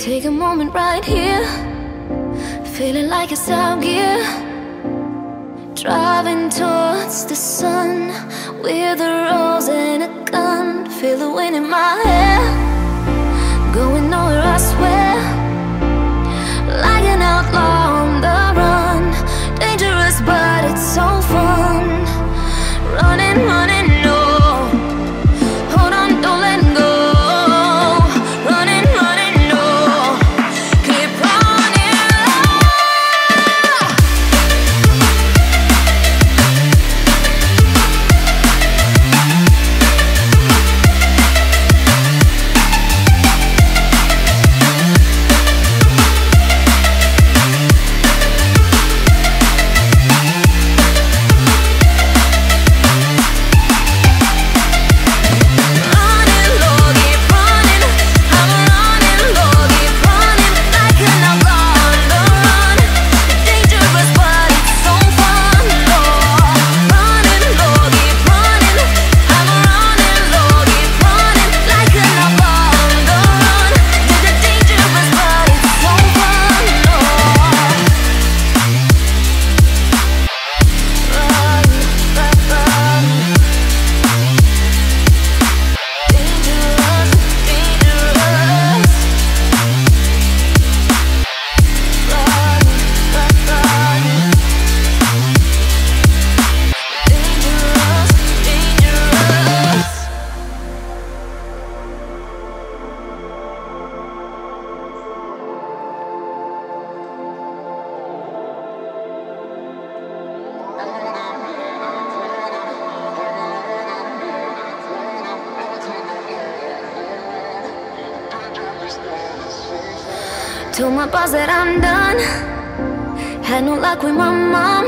Take a moment right here, feeling like it's out gear. Driving towards the sun with a rose and a gun. Feel the wind in my hair, going nowhere I swear. Like an outlaw on the run, dangerous but it's so fun. Running, running, no, hold on, don't let go. Running, running, no, keep Told my boss that I'm done. Had no luck with my mom.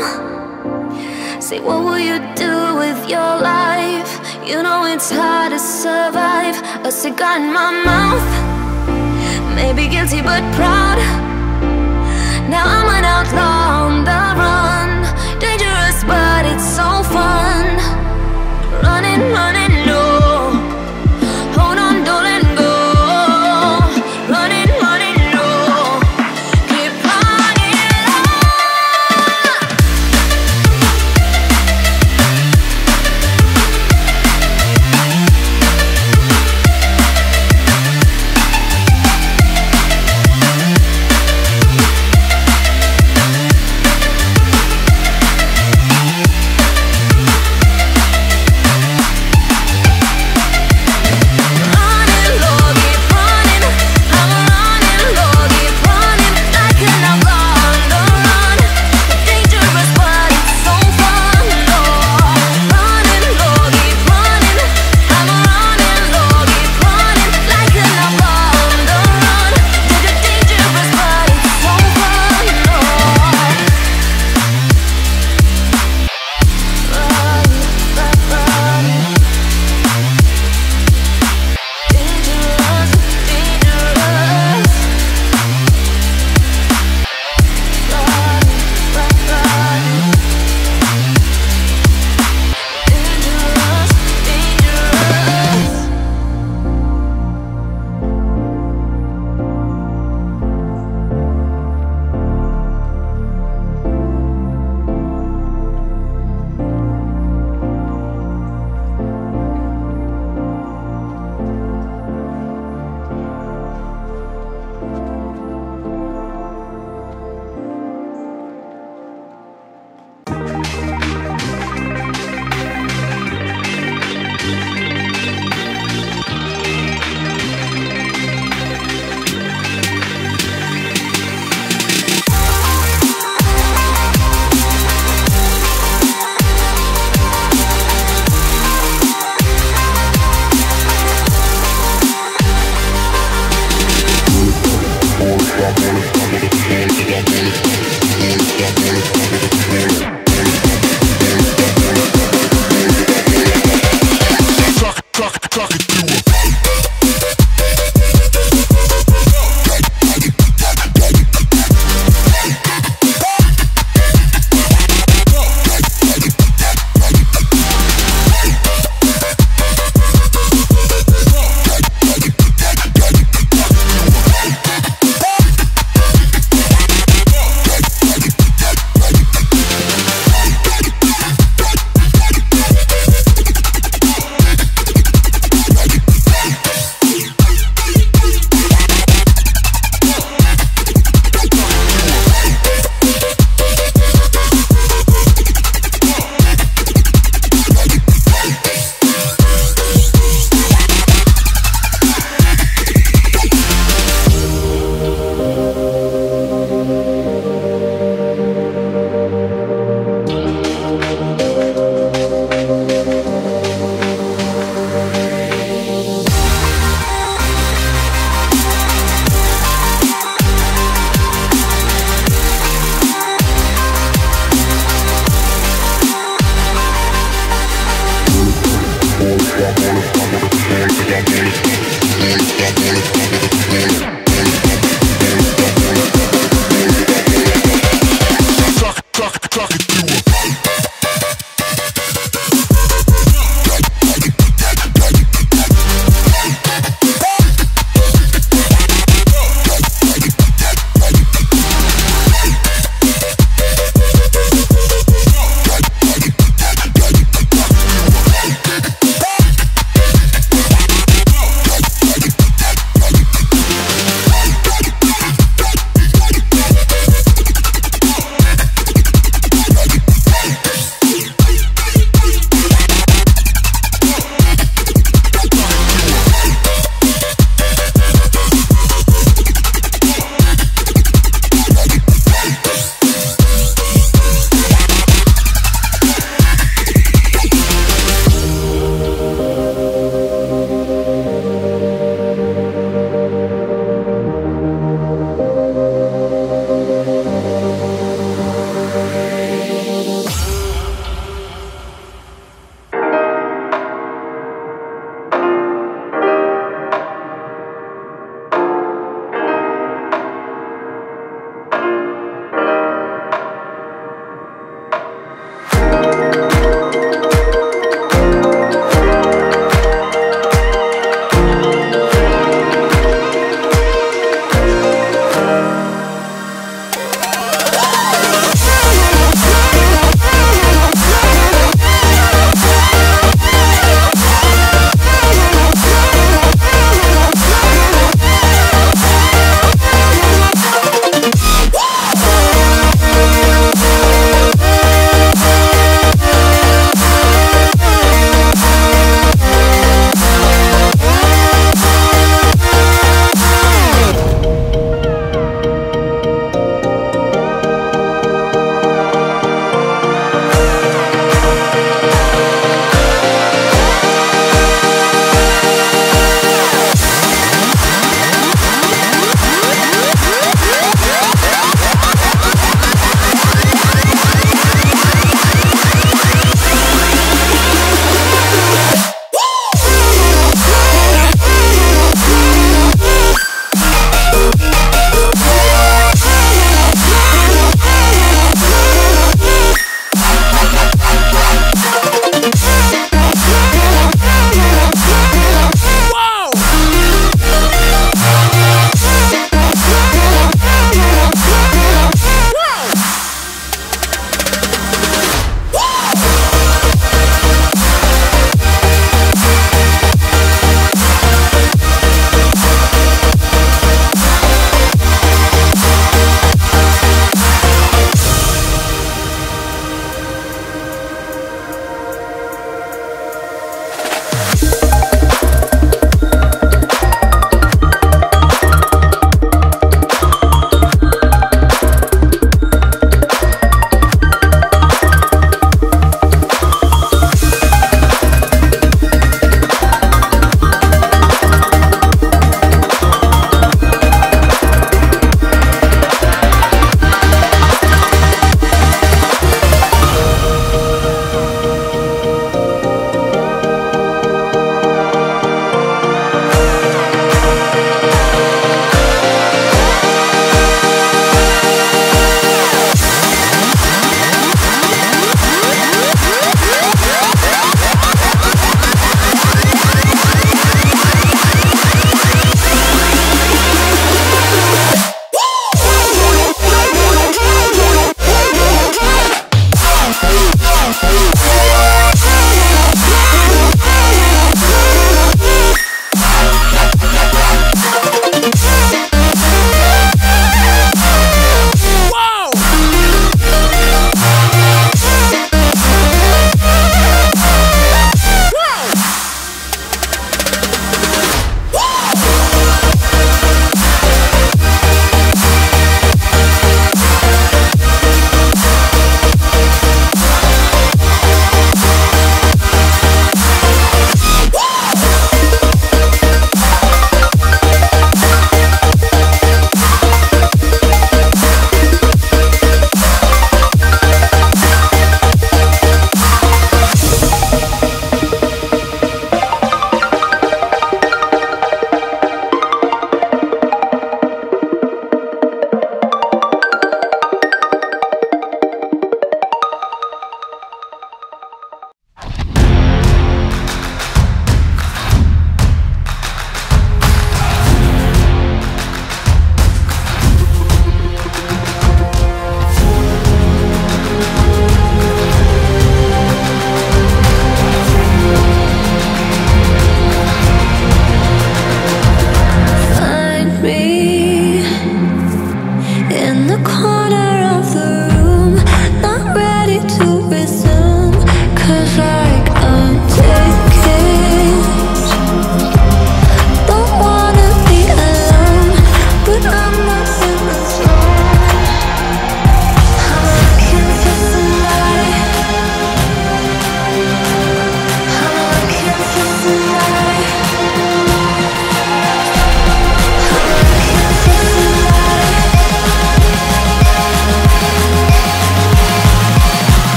Say, what will you do with your life? You know it's hard to survive. A cigar in my mouth, maybe guilty but proud. Now I'm an outlaw on the run, dangerous but it's so fun. Running, running, no, hold on, don't let go. Running, running.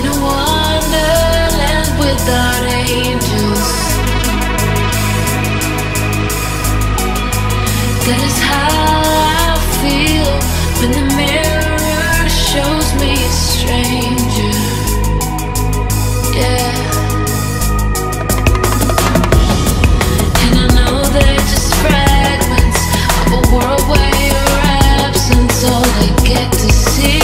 in a wonderland without angels. That is how I feel when the mirror shows me a stranger. Yeah. And I know they're just fragments of a world where your absence all I get to see.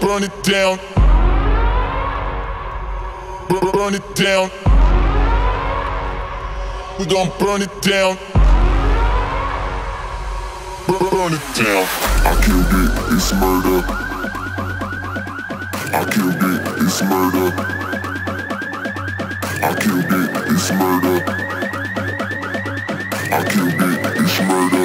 Burn it down. Burn it down. We gon' burn it down. Burn it down. I killed it, it's murder. I killed it, it's murder. I killed it, it's murder. I killed it, it's murder.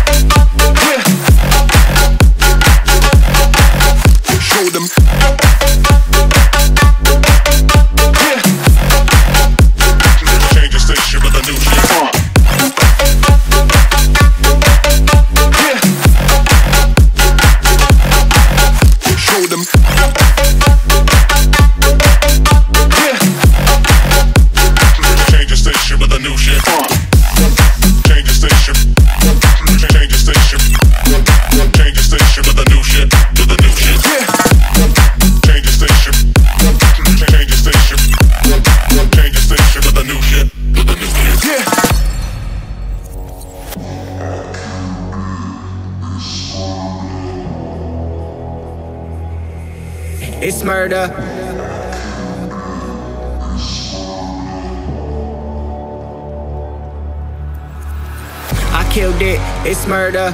Yeah. Show them. It's murder. I killed it, it's murder,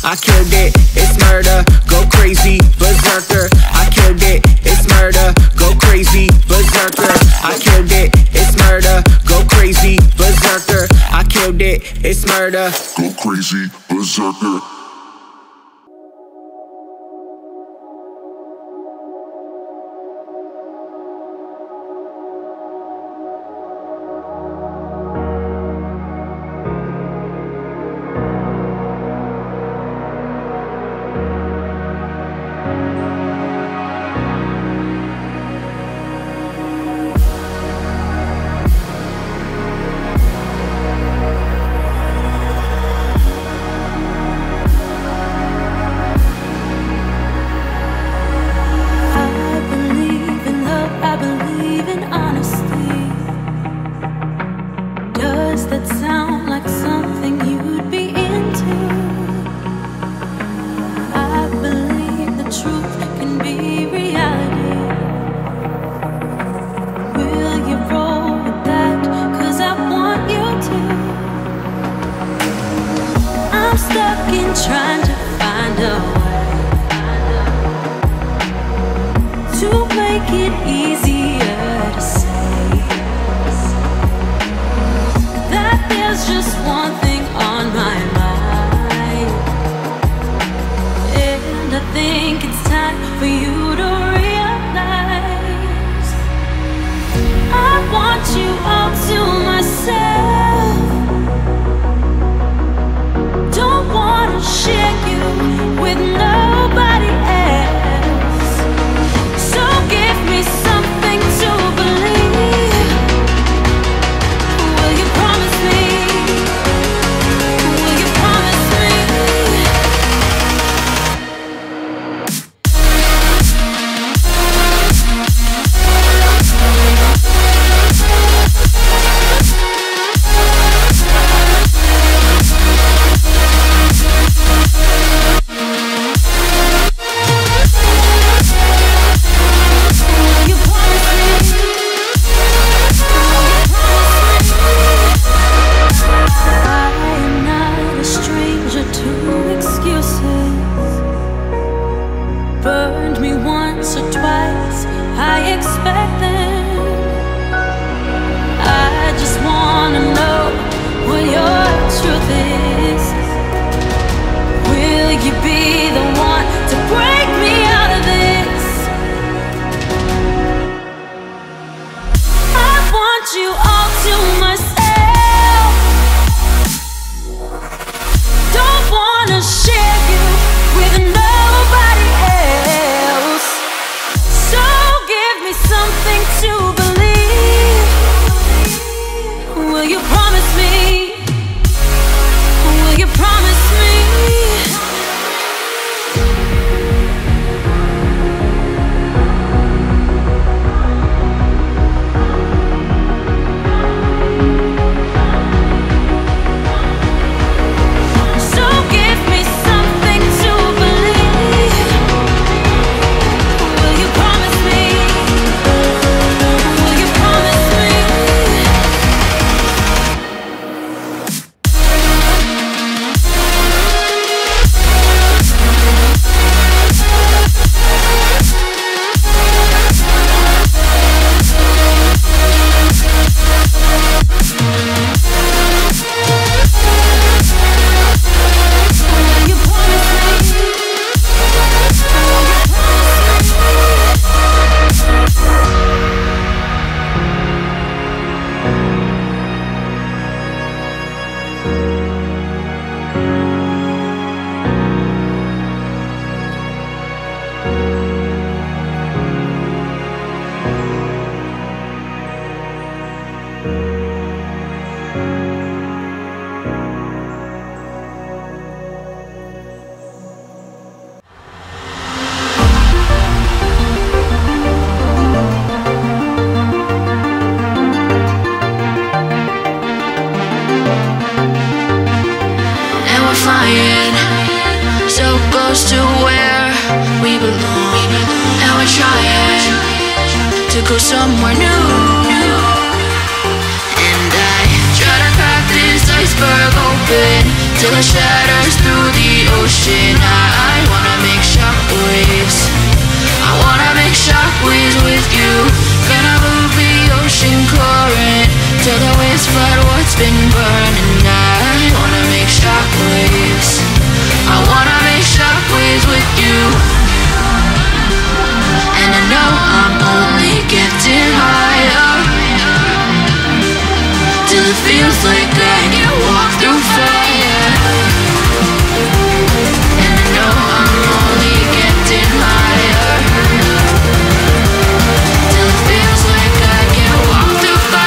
I killed it, it's murder, go crazy, berserker. I killed it, it's murder, go crazy, berserker. I killed it, it's murder, go crazy, berserker. I killed it, it's murder, go crazy, berserker. Trying to find a way to make it easier to say that there's just one thing on my mind, and I think it's time for you to realize I want you all to myself. Share you with nobody else. So give me something to believe. Will you promise me? flying so close to where we belong. And we're trying to go somewhere new. And I try to crack this iceberg open till it shatters through the ocean. I wanna make shockwaves. I wanna make shockwaves with you. Gonna move the ocean current till the waves flood what's been burning. I wanna make shockwaves. I wanna make shockwaves with you. And I know I'm only getting higher till it feels like I can walk through fire. And I know I'm only getting higher till it feels like I can walk through fire.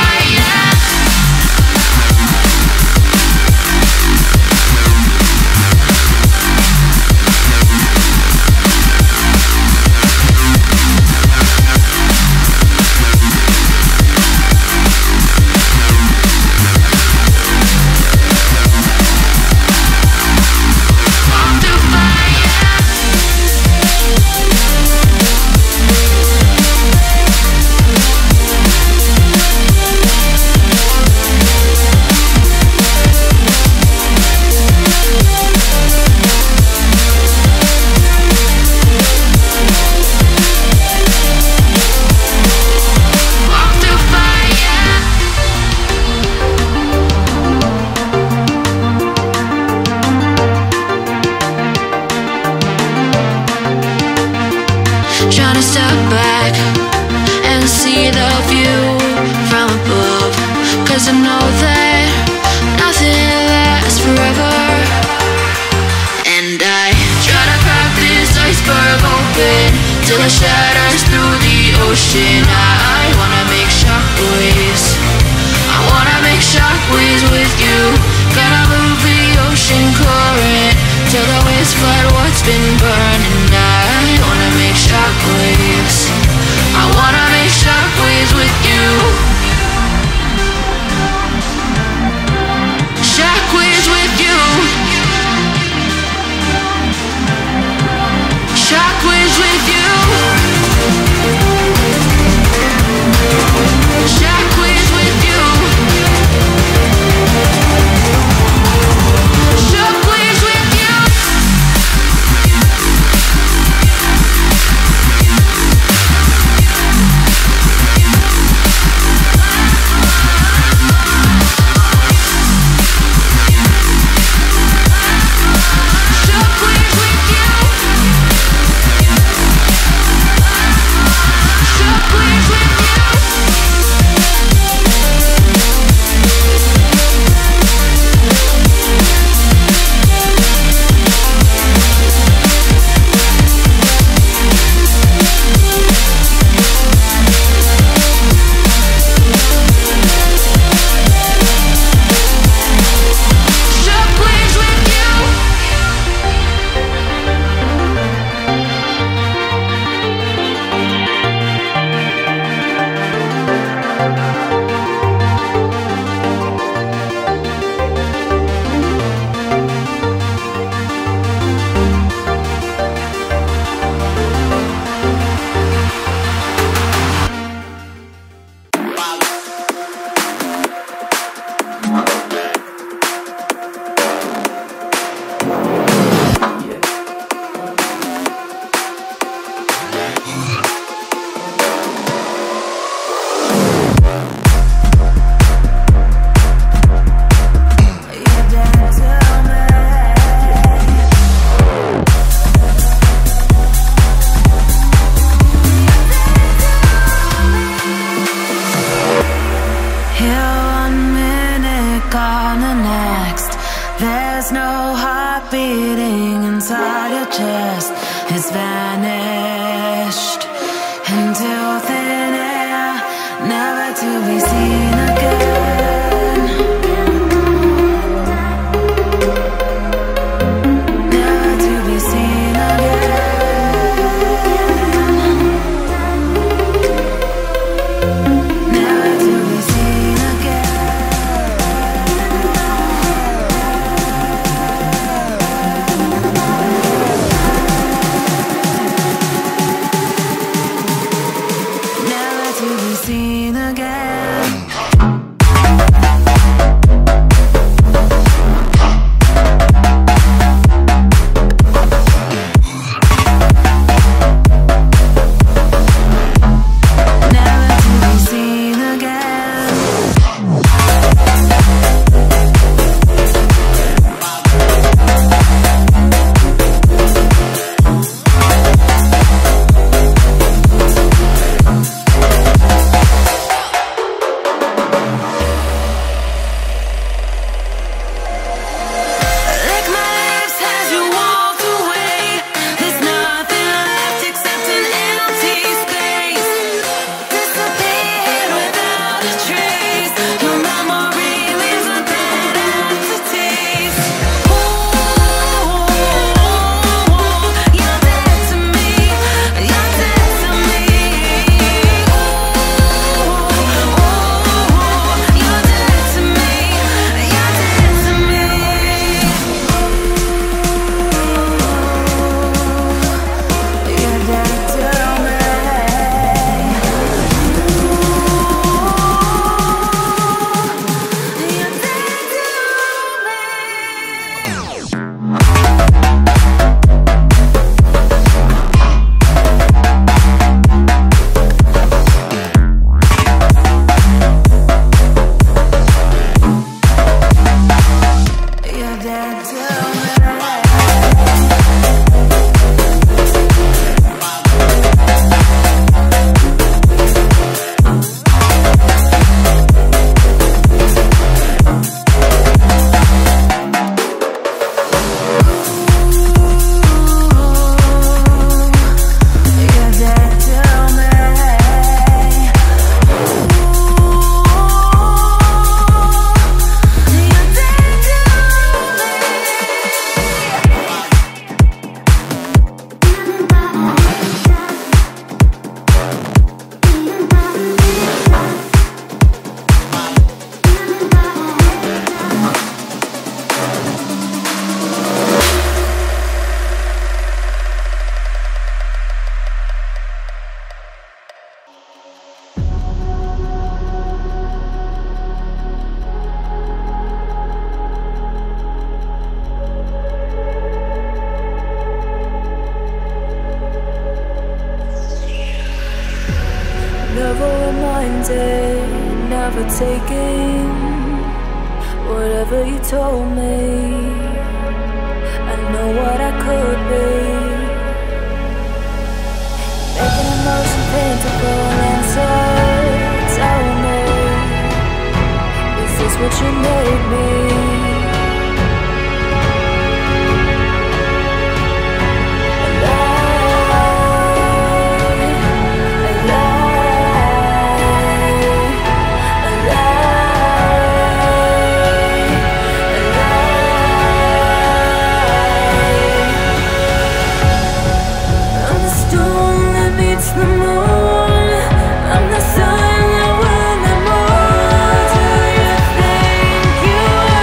handed, never taking whatever you told me. I know what I could be, making emotion paintable answers. Tell me, is this what you made me? I'm the sun that will the more. Do you think you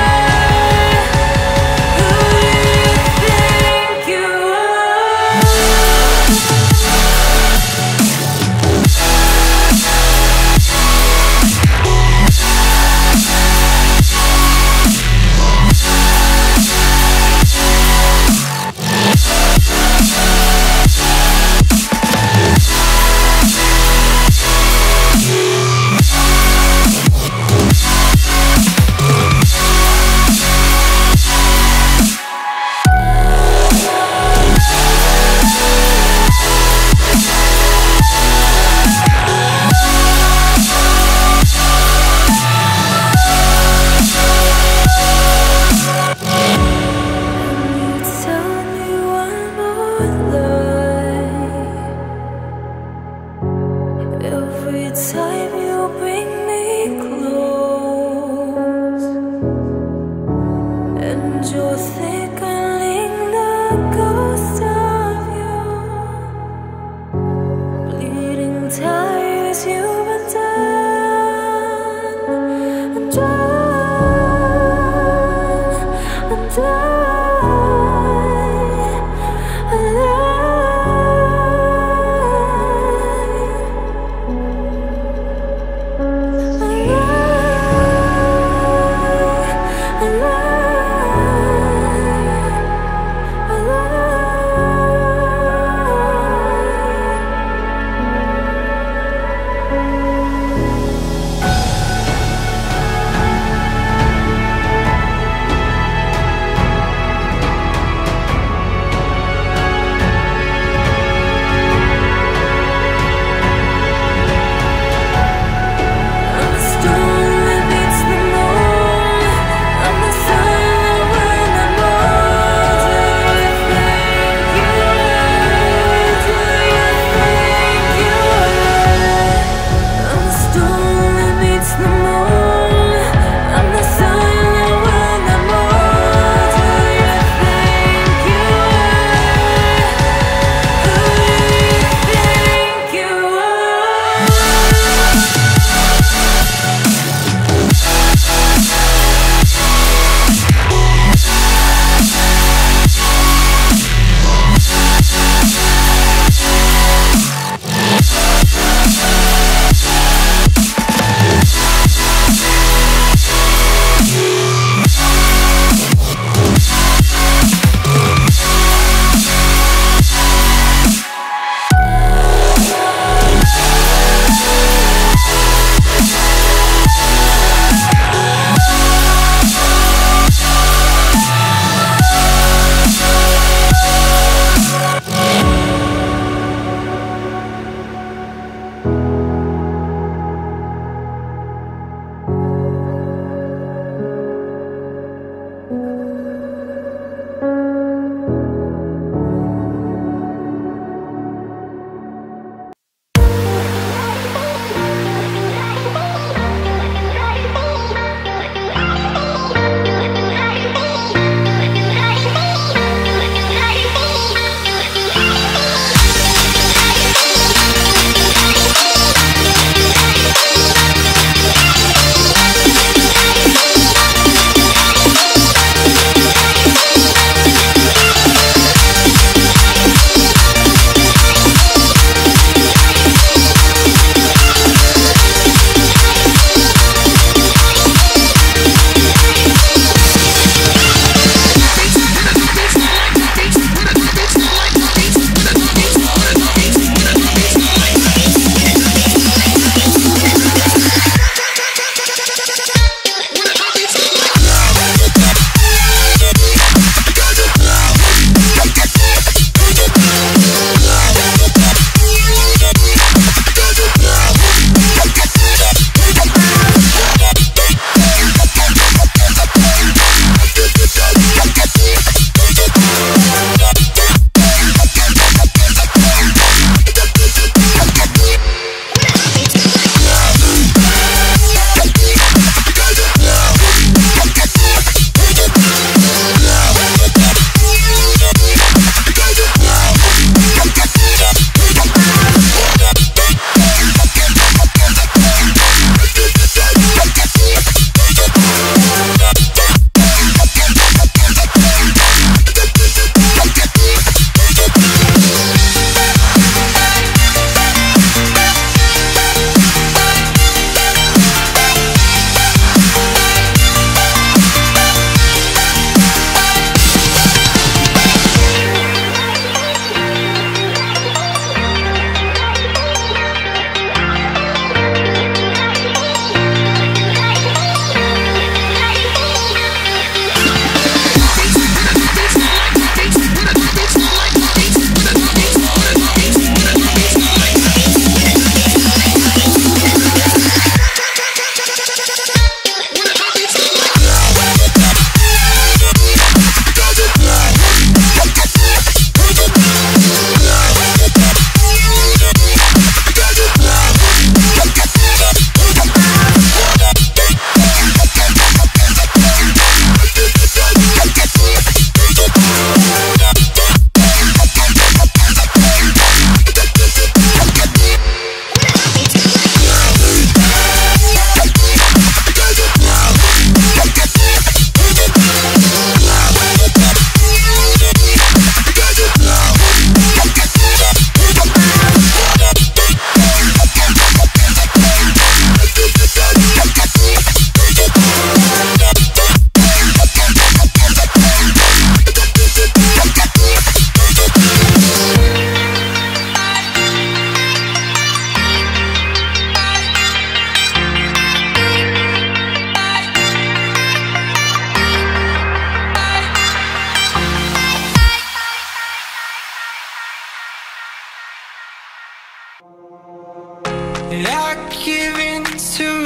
I give in to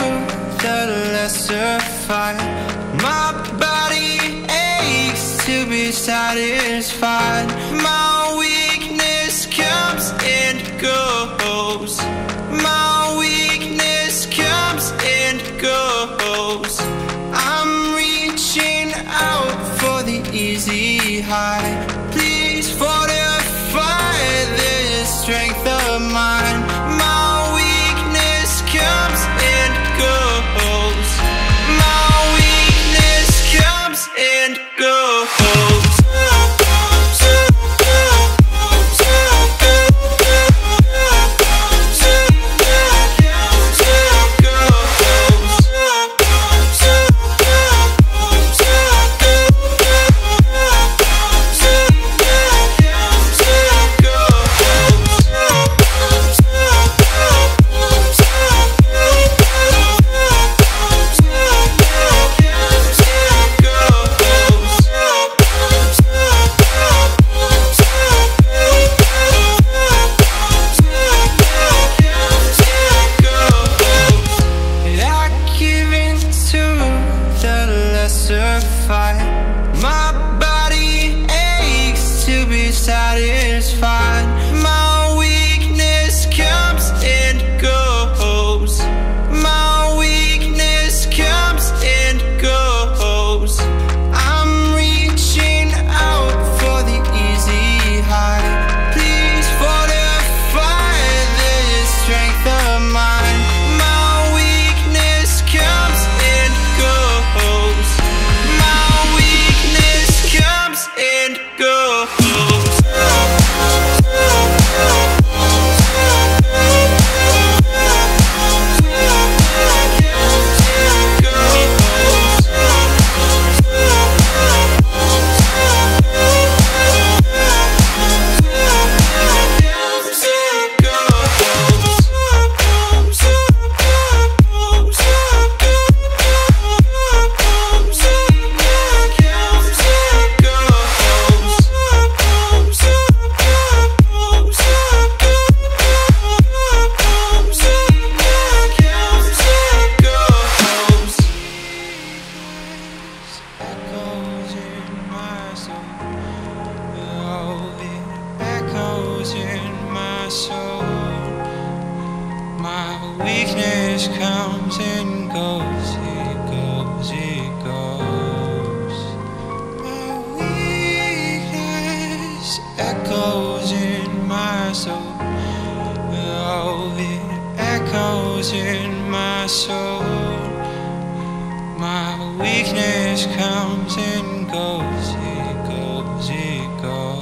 the lesser fight. My body aches to be satisfied. My weakness comes and goes. My weakness comes and goes. I'm reaching out for the easy high. Please fortify this strength of mine. My body aches to be satisfied. My weakness comes and goes. My weakness comes and goes. I'm reaching out for the easy high. Please fortify this strength of mine. My weakness comes and goes. And go. Weakness comes and goes, it goes, it goes. My weakness echoes in my soul. Oh, it echoes in my soul. My weakness comes and goes, it goes, it goes.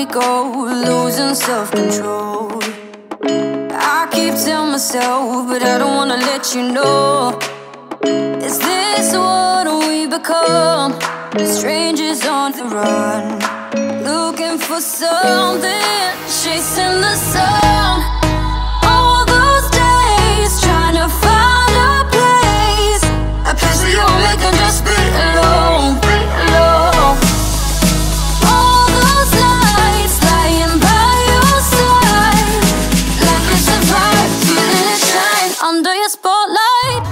we go, losing self-control. I keep telling myself, but I don't wanna let you know. Is this what we become? Strangers on the run, looking for something, chasing the sun. All those days trying to find a place, a place where you'll make them just be alone, be alone. All those nights lying by your side, like it's a vibe, feeling it shine under your spotlight.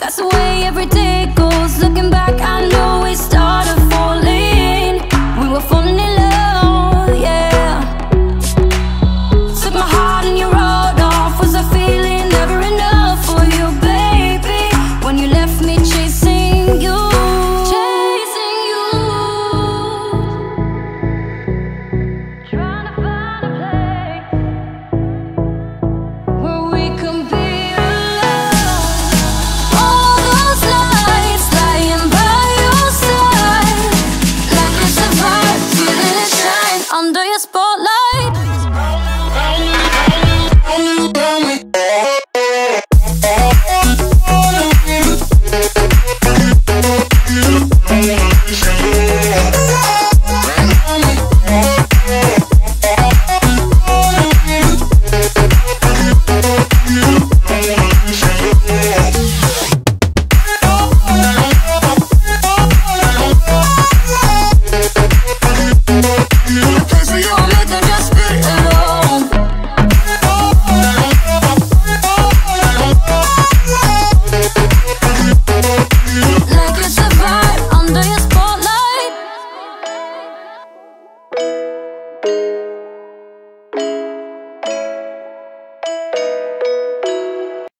That's the way every day goes. Looking back, I know